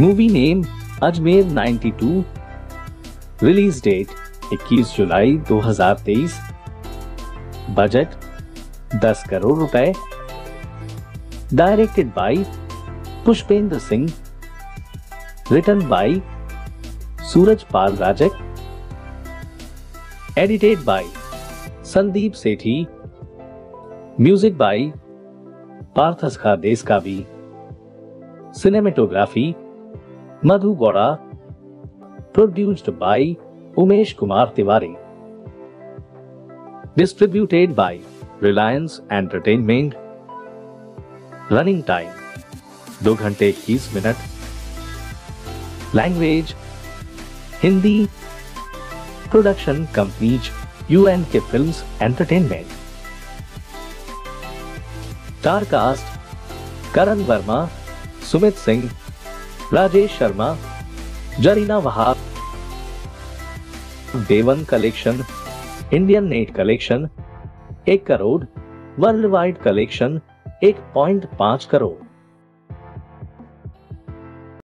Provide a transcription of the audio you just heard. Movie name Ajmer 92। Release date 21 जुलाई 2023। Budget 10 crore रुपए। Directed by Pushpendra Singh, written by Suraj पारराजक, edited by Sandeep Sethi, music by पार्थस खा देश का भी, cinematography Madhu Gowda, produced by Umesh Kumar Tiwari, distributed by Reliance entertainment. Running time 2 घंटे 21 minute. Language Hindi. Production companies UNK films entertainment. Star cast Karan Verma, Sumit Singh, Rajesh Sharma, Zarina Wahab. Day one collection Indian net collection 1 crore, world wide collection 1.5 crore.